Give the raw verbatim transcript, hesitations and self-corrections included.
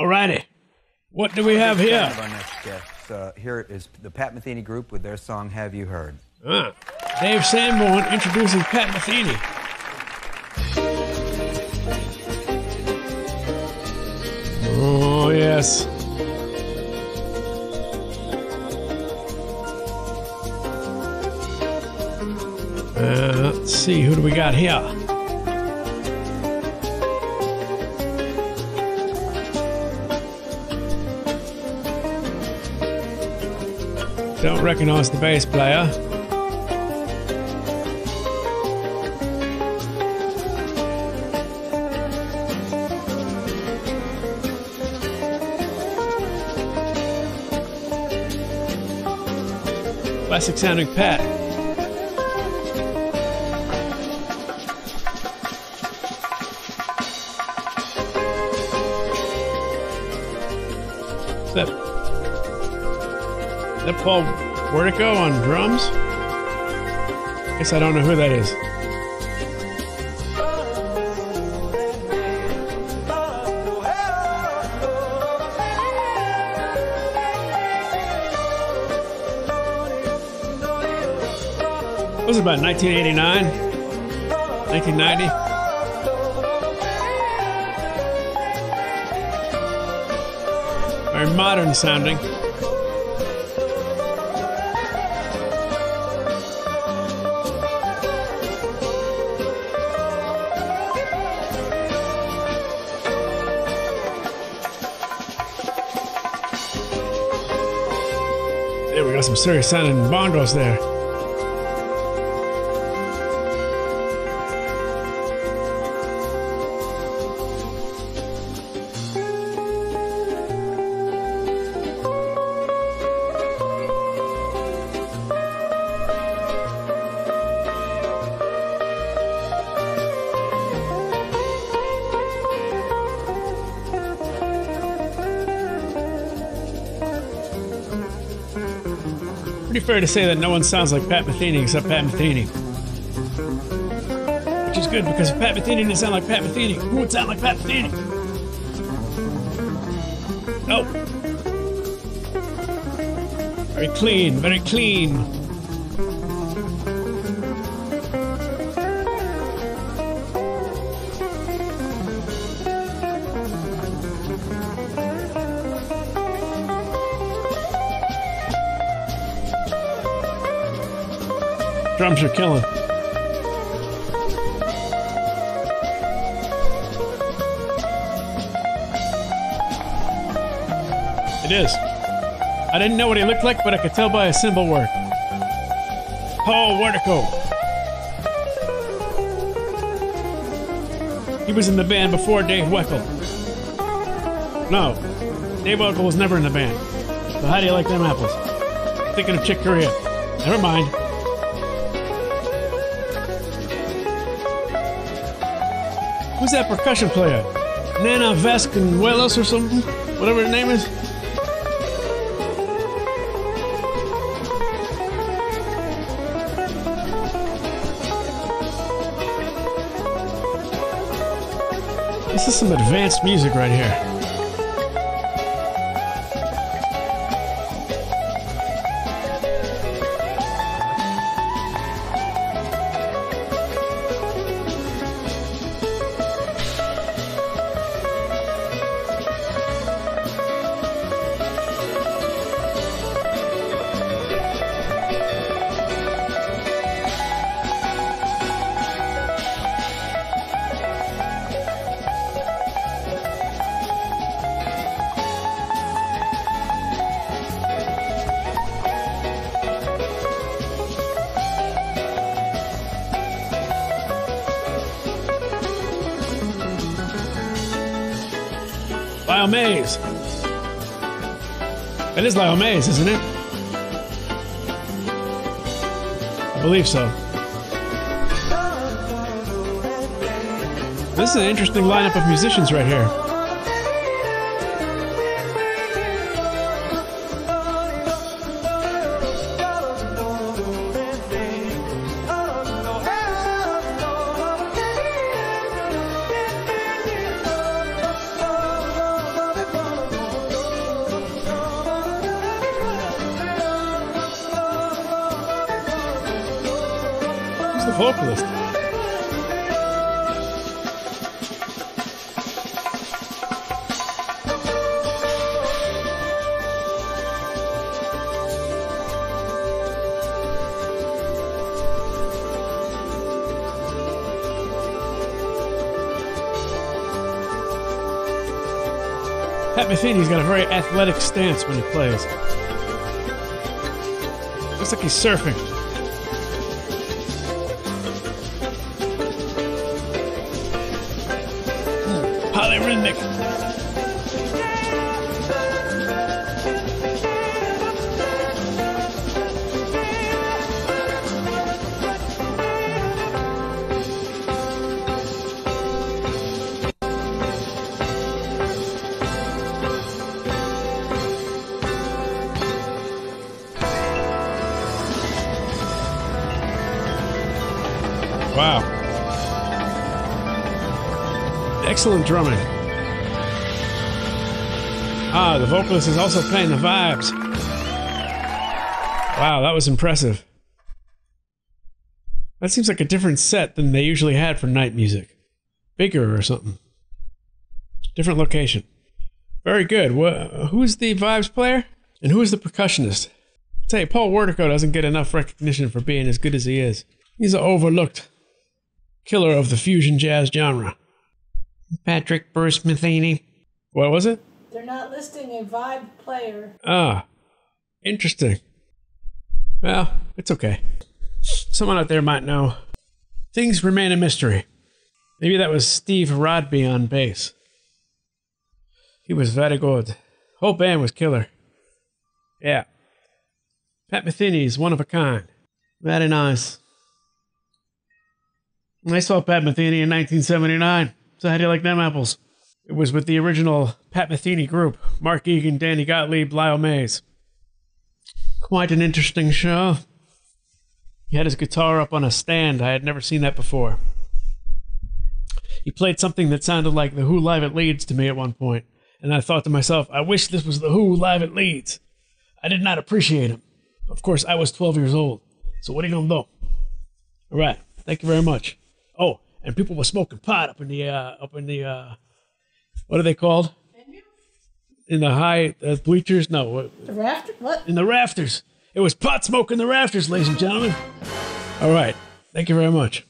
All righty. What do we have here? Our next guest, uh, here is the Pat Metheny Group with their song, Have You Heard? Uh, Dave Sanborn introduces Pat Metheny. Oh, yes. Uh, let's see, who do we got here? Don't recognize the bass player. Classic sounding Pat. Is that Paul Wertico on drums? I guess I don't know who that is. It was about nineteen eighty-nine, nineteen ninety. Very modern sounding. There we got some serious sounding bongos there. Pretty fair to say that no one sounds like Pat Metheny except Pat Metheny. Which is good, because if Pat Metheny didn't sound like Pat Metheny, who would sound like Pat Metheny? No. Very clean, very clean. Drums are killing. It is. I didn't know what he looked like, but I could tell by his cymbal work. Paul Wertico. He was in the band before Dave Weckl. No, Dave Weckl was never in the band. So how do you like them apples? Thinking of Chick Corea. Never mind. Who's that percussion player? Nana Vasconcelos or something? Whatever her name is? This is some advanced music right here. Lyle Mays. That is Lyle Mays, isn't it? I believe so. This is an interesting lineup of musicians right here. vocalist. Pat Metheny's got a very athletic stance when he plays. Looks like he's surfing. Polyrhythmic. Wow. Excellent drumming. Ah, the vocalist is also playing the vibes. Wow, that was impressive. That seems like a different set than they usually had for Night Music. Bigger or something. Different location. Very good. Well, who's the vibes player? And who's the percussionist? I'll tell you, Paul Wertico doesn't get enough recognition for being as good as he is. He's an overlooked killer of the fusion jazz genre. Patrick Bruce Metheny. What was it? They're not listing a vibe player. Ah, interesting. Well, it's okay. Someone out there might know. Things remain a mystery. Maybe that was Steve Rodby on bass. He was very good. Whole band was killer. Yeah. Pat Metheny is one of a kind. Very nice. I saw Pat Metheny in nineteen seventy-nine. So how do you like them apples? It was with the original Pat Metheny Group. Mark Egan, Danny Gottlieb, Lyle Mays. Quite an interesting show. He had his guitar up on a stand. I had never seen that before. He played something that sounded like The Who Live at Leeds to me at one point. And I thought to myself, I wish this was The Who Live at Leeds. I did not appreciate him. Of course, I was twelve years old. So what are you going to do? All right. Thank you very much. Oh, and people were smoking pot up in the, uh, up in the, uh, what are they called? In the high uh, bleachers? No. The rafters? What? In the rafters. It was pot smoke in the rafters, ladies and gentlemen. All right. Thank you very much.